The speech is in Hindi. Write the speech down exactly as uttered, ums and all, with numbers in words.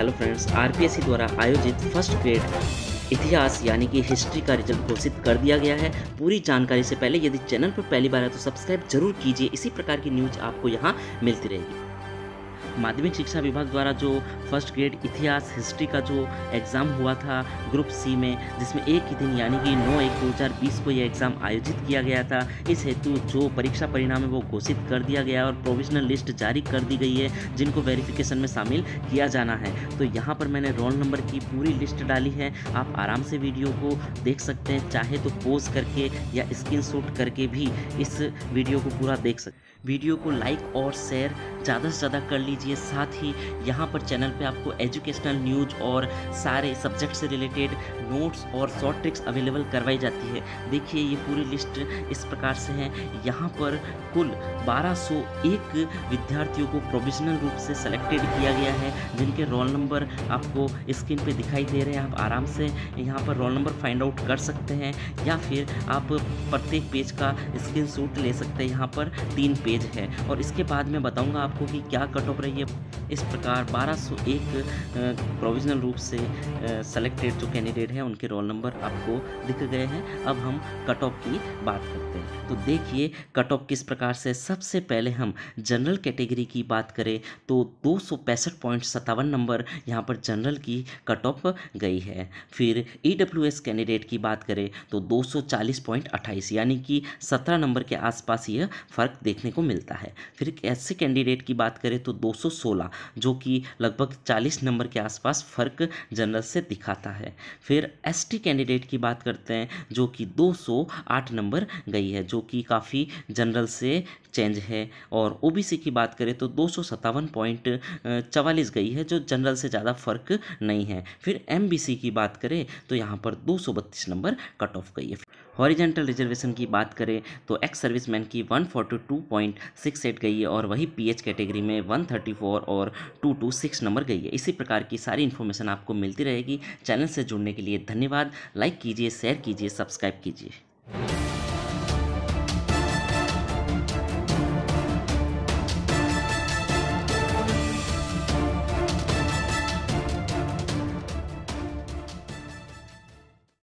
हेलो फ्रेंड्स, आरपीएससी द्वारा आयोजित फर्स्ट ग्रेड इतिहास यानी कि हिस्ट्री का रिजल्ट घोषित कर दिया गया है। पूरी जानकारी से पहले यदि चैनल पर पहली बार है तो सब्सक्राइब जरूर कीजिए, इसी प्रकार की न्यूज़ आपको यहाँ मिलती रहेगी। माध्यमिक शिक्षा विभाग द्वारा जो फर्स्ट ग्रेड इतिहास हिस्ट्री का जो एग्ज़ाम हुआ था ग्रुप सी में, जिसमें एक ही दिन यानी कि नौ एक दो हज़ार बीस को यह एग्ज़ाम आयोजित किया गया था, इस हेतु जो परीक्षा परिणाम है वो घोषित कर दिया गया और प्रोविजनल लिस्ट जारी कर दी गई है जिनको वेरिफिकेशन में शामिल किया जाना है। तो यहाँ पर मैंने रोल नंबर की पूरी लिस्ट डाली है, आप आराम से वीडियो को देख सकते हैं, चाहे तो पोज करके या स्क्रीनशॉट करके भी इस वीडियो को पूरा देख सकते हैं। वीडियो को लाइक और शेयर ज़्यादा से ज़्यादा कर लीजिए। साथ ही यहाँ पर चैनल पे आपको एजुकेशनल न्यूज़ और सारे सब्जेक्ट से रिलेटेड नोट्स और शॉर्ट ट्रिक्स अवेलेबल करवाई जाती है। देखिए ये पूरी लिस्ट इस प्रकार से है। यहाँ पर कुल बारह सौ एक विद्यार्थियों को प्रोविजनल रूप से सेलेक्टेड किया गया है, जिनके रोल नंबर आपको स्क्रीन पे दिखाई दे रहे हैं। आप आराम से यहाँ पर रोल नंबर फाइंड आउट कर सकते हैं या फिर आप प्रत्येक पेज का स्क्रीनशॉट ले सकते हैं। यहाँ पर तीन पेज है और इसके बाद मैं बताऊँगा आपको कि क्या कट ऑफ रही है। इस प्रकार बारह सौ एक प्रोविजनल रूप से सेलेक्टेड जो कैंडिडेट हैं उनके रोल नंबर आपको दिख गए हैं। अब हम कट ऑफ की बात करते हैं, तो देखिए कट ऑफ किस प्रकार से। सबसे पहले हम जनरल कैटेगरी की बात करें तो दो सौ पैंसठ पॉइंट सत्तावन नंबर यहाँ पर जनरल की कट ऑफ गई है। फिर ईडब्ल्यूएस कैंडिडेट की बात करें तो दो सौ चालीस पॉइंट अट्ठाईस यानी कि सत्रह नंबर के आसपास यह फ़र्क देखने को मिलता है। फिर एससी कैंडिडेट की बात करें तो दो सौ सोलह जो कि लगभग चालीस नंबर के आसपास फ़र्क जनरल से दिखाता है। फिर एसटी कैंडिडेट की बात करते हैं जो कि दो सौ आठ नंबर गई है, जो कि काफ़ी जनरल से चेंज है। और ओबीसी की बात करें तो दो सौ सत्तावन पॉइंट चवालीस गई है, जो जनरल से ज़्यादा फ़र्क नहीं है। फिर एमबीसी की बात करें तो यहाँ पर दो सौ बत्तीस नंबर कट ऑफ गई है। हॉरिजेंटल रिजर्वेशन की बात करें तो एक्स सर्विसमैन की एक सौ बयालीस पॉइंट छह आठ गई है और वही पीएच कैटेगरी में एक सौ चौंतीस और दो सौ छब्बीस नंबर गई है। इसी प्रकार की सारी इन्फॉर्मेशन आपको मिलती रहेगी। चैनल से जुड़ने के लिए धन्यवाद। लाइक कीजिए, शेयर कीजिए, सब्सक्राइब कीजिए।